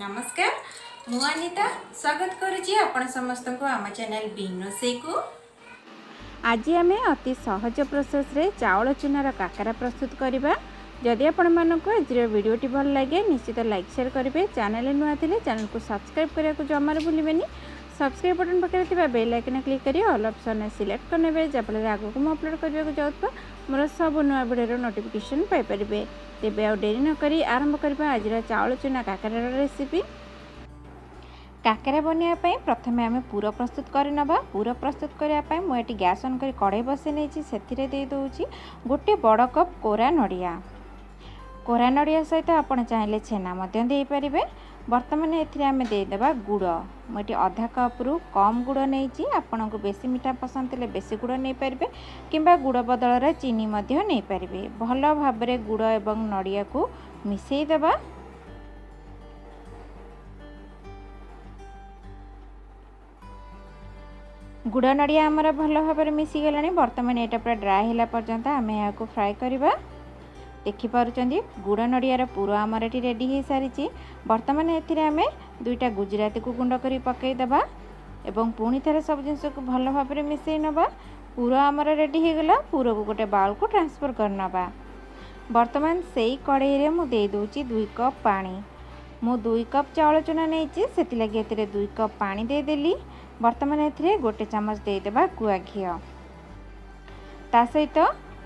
नमस्कार मु अनिता स्वागत करुच्ची आपण समस्त को आम चैनल बिनोसे को। आज आम अति सहज प्रोसेस रे चावल चूनार काकरा प्रस्तुत करवा। जदि आपण मानक आज वीडियोटी भल लगे निश्चित लाइक शेयर करेंगे। चैनल नुआ थे चैनल को सब्सक्राइब करने को जमार भूलें। सब्सक्राइब बटन पाखे बेल आइकन क्लिक करी ऑल ऑप्शन सिलेक्ट करने जहाँफल आग को अपलोड करने को जाऊँ मोर सब नुआ भिडियो नोटिफिकेशन पाइपर। तेबे आउ डेरी न करी आरंभ करबा आज चावल चूना काकरा रेसिपी। काकरा बनवाई प्रथम आम पूर प्रस्तुत करवा। पूर प्रस्तुत करने मुझे गैस ऑन कर कड़ाई बसई नहीं गोटे बड़ कप कोरा नड़िया। कोरा नड़िया सहित आप चाहिए छेना देपारे। बर्तमान एमें देदेबा गुड़। मुझे अधा कप्रु कम गुड़ नहीं। आपन को बेसी मीठा पसंद है बेसी गुड़ नहीं पारे कि गुड़ बदल चीनी नहीं पारे। भल भाव गुड़ एवं नड़िया को मिसेईदेबा। गुड़ नड़िया आमर भल भाव मिसीगला। बर्तमान यहाँ पूरा ड्राए है पर्यंत आम यहाँ फ्राए करवा। देखिपुं गुड़ नड़ियार पूर आमर ये रेडी हो सारी। बर्तमान ये दुईटा गुजराती को गुंड कर पकईदेबा एवं पुणी थे सब जिनस को भल भाव मिसई नवा। पूर आमर रेडी हो गला। पूर को गोटे बाउल को ट्रांसफर करनवा। बर्तमान से कड़े मुझे दूची 2 कप पा। मु 2 कप चाउल चूना नहीं लगी 2 कप पा देदेली। बर्तमान ए गोटे चमच देदेबा गुआ घी। ता सहित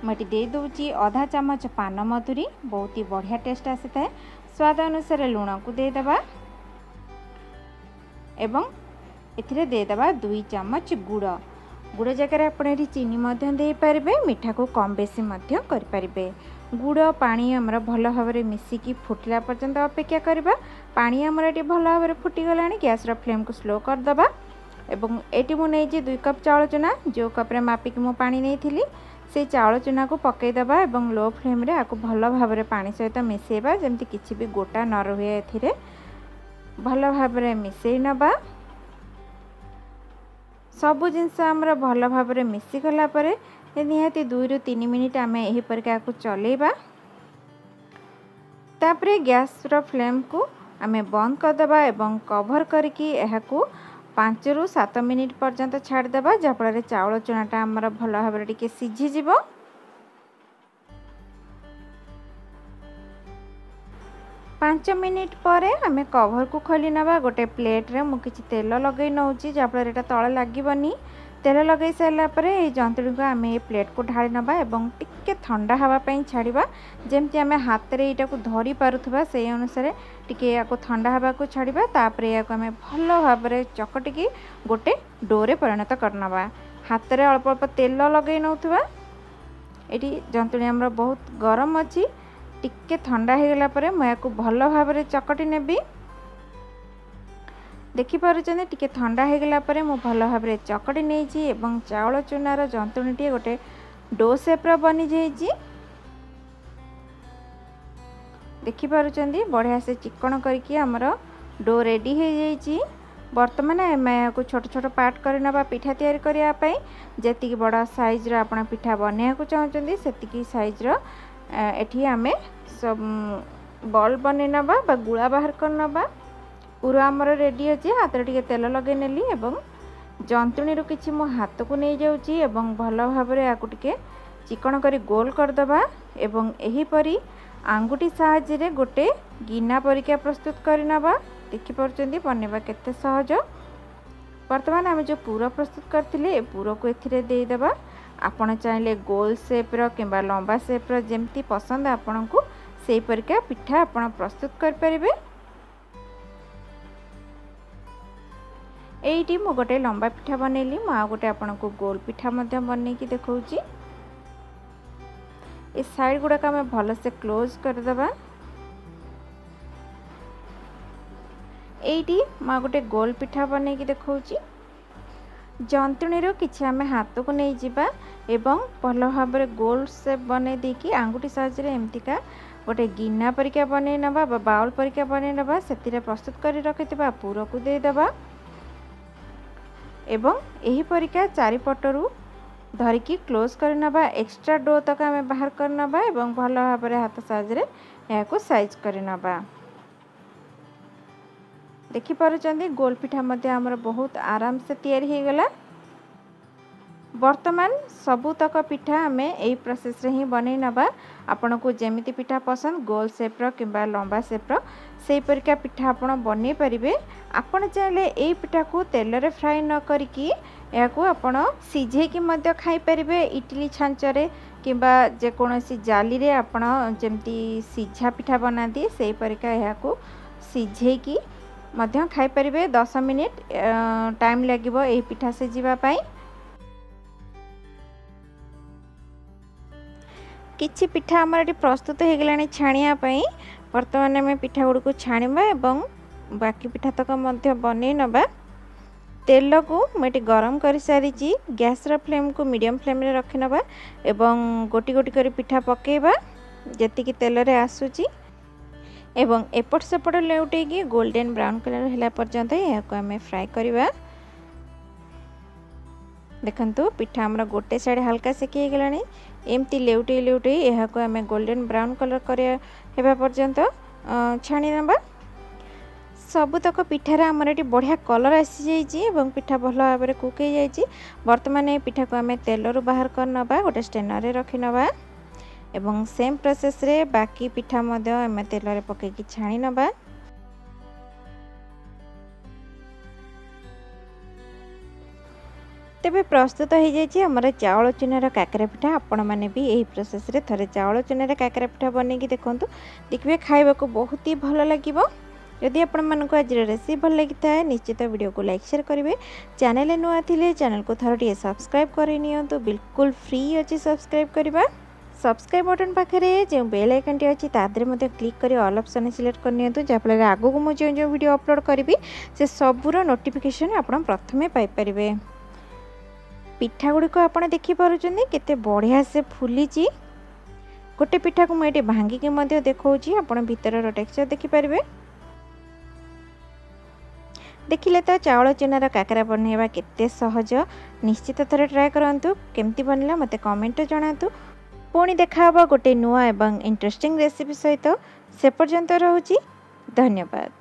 मटी दे दूची अधा चमच पान मधुरी। बहुत ही बढ़िया टेस्ट आसी था। स्वाद अनुसार लुण को देदेबा एवं एथिरे देदेबा 2 चमच गुड़। गुड़ जगह आप चीनी दे पारे। मीठा को कम बेसी करें। गुड़ पानी आमर भल भाव मिसिकी फुटला पर्यंत अपेक्षा करवा। पानी आमर ये भल भाव फुटिगला। गैसर फ्लेम को स्लो करदेबा। एवं एटी मुझे 2 कप चाउल चूना जो कप्रे मापिक मु पानी नहीं से चाउल चूना को पकईदेबा। लो फ्लेम रे आपको भल भाव पानी सहित मिसेबा जमती किसी भी गोटा न रही। ए भल भाव मिसई नवा। सब जिनस आमर भल भाव मिसीगला पर निहाती 2 ରୁ 3 मिनिट आम यहीपर क्या चलेबा। तापरे गैस रो फ्लेम को आम बंद करदेबा एवं कवर करके 5 ରୁ 7 मिनिट पर्यंत छाड़देबा। जहाँफल चाउल चूनाटा आमर भल भाव सीझीज। पांच मिनिट पर आम कवर को खोली नवा। गोटे प्लेट रे मुझे तेल लगे नौ जहाँफल तले लगभग। तेल लगे सारापर जंतुणी को आम ये प्लेट को ढाली नवा एवं टिके ठंडा हावापाई छाड़ा। जमती आम हाथ में यहाँ धरी पार्था से अनुसार टी ठंडा हावाक छाड़ा। तापर या आम भल भाव चकटिकी गोटे डोरे परिणत करनवा। हाथ में अल्प अल्प तेल लगे नौवा। ये जंतुणी आमर बहुत गरम अच्छी। टिके ठंडा हो गलापर मुझे भल भाव चकटी नेबी। देखिपुं टी ठंडा हो गलापर मु भल भाव चकटी नहीं। चाउल चूनार जंतुणीटे गोटे डो सेप्र बनीजी। देखिपुं बढ़िया से चिकन करके आमर डो रेडी हो जाइए। बर्तमान आम यहाँ छोट छोट पार्ट करवा पिठा या जी बड़ सैज्र आप पिठा बनवाक चाहते से सैज्र एटी आम सब बल बन नवा गुला बाहर करनवा। पूरा आमर रेडी अच्छे। हाथ टे तेल लगे नेली एवं जंतुणी रू कि मो हाथ को नहीं जाऊँगी एवं भल भाव टे चिकन करी गोल करदबा एवं एहीपरी आंगुठी साहाय्य गोटे गिना परिका प्रस्तुत करनवा। देखिपुं बनवा केते सहज। बर्तमान आम जो पूर प्रस्तुत करते पूर को एदेबा। आपड़ चाहिए गोल सेप्र कि लंबा सेप्र जमती पसंद आपण को से परिका पिठा आप प्रस्तुत करें। एईटी मु गोटे लंबा पिठा बनैली। मु गोटे आपण को गोल पिठा बन देखा। ये साइड गुड़ाक आम भल से क्लोज करदबा। एईटी मु गोटे गोल पिठा बन देखा। जंतुणी रो किछि आम हाथ को नहीं जीवा एवं भल भाव गोल सेप बनै देकी आंगुठी साहाय्य रे एमतिका गोटे गिना परिका बनै नबा बा बाउल परिका बनै नबा। सेतिरे प्रस्तुत करी रखितबा पूर को दे दबा एवं यही परिका चारिपटरू धरिकी क्लोज करनवा। एक्स्ट्रा डो तक आम बाहर करनवा एवं भल भाव हाथ साइज रे या को साइज करनवा। देखिपुर गोल पिठा आमर बहुत आराम से या बर्तमान सबूतक पिठा आम यही प्रोसेस रे ही बन नवा। आपण को जमी पिठा पसंद गोल सेप्र कि लंबा सेप्र से परिका पिठा आप बन पारे। आपड़ चाहे यही पिठा को तेल रे फ्राए न करके आपड़ सीझेकी खाईपरेंगे। इटली छांचरे किंबा जेकोसी जाली रे आपण जमी सीझा पिठा बनाती से परिका या सीझेकी खाईपरेंगे। 10 मिनिट टाइम लगे यही पिठा सीझापी। किछि पिठा आमर ये प्रस्तुत हो गलानी छाणियापाई। बर्तमान आम पिठा गुड़ छाणवा और बाकी पिठा तक बन ना। तेल को मुझे गरम कर सारी गैसर फ्लेम को मीडियम फ्लेम रे रखी ना एवं गोटी गोटी कर पिठा पकेबा जतिक तेल रे आसुची एवं एपट सेपट लेउटे गोल्डन ब्राउन कलर होला पर्यंत या आम फ्राए करवा। देखंतु पिठा हमरा गोटे साइड हल्का सेकी गलानी एमती लेउटे लेउटे यह को आम गोल्डन ब्राउन कलर करवा पर्यंत छाणी नवा। सबुतक पिठार आमर ये बढ़िया कलर आसी जाइए, पिठा भल भाव में कुक हो जाए। बर्तमान ये पिठा को आम तेलर बाहर कर नवा, गोटे स्टेनर रे रखी नवा एवं सेम प्रोसेस रे बाकी पिठा आम तेल रे पकेकी छाणी नवा। तेबे प्रस्तुत हो जाए आमर चाउल चूनार काकरा पिठा। आपण मैंने भी यही प्रोसेस रे थरे चाउल चूनार काकरा पिठा बनैकी देखंतु, देखिए खाइबा को बहुत ही भल लागिबो। यदि आपण मानको आज रेसिपी भल लागि थाए निश्चित वीडियो को लाइक शेयर करेंगे। चैनल नुआ थिले चैनल को थोड़े सब्सक्राइब करि नियंतु, बिल्कुल फ्री अछि सब्सक्राइब करवा। सब्सक्राइब बटन पाखे जो बेल आइकन टी अच्छी तादरे क्लिक कर ऑल ऑप्शन सिलेक्ट कर नियंतु, जहाँफल आगू को जो जो वीडियो अपलोड करी से सबूर नोटिफिकेशन आपण प्रथमे पाई परिबे। पिठा गुड़ी को आपने देखी पार्टी केते बढ़िया से फुली। गोटे पिठा को मुझे भांगिकी देखी आपड़ भर टेक्सचर देखिपारे। देखिले तो चाउल चूनार काकरा बनवा केते सहज। निश्चित थोड़े ट्राए करूँ, केमती बनला मते कमेंट जनातु। पुणी देखा गोटे नुआ एवं इंटरेस्टिंग रेसिपी सहित, से पर्यंत रोची। धन्यवाद।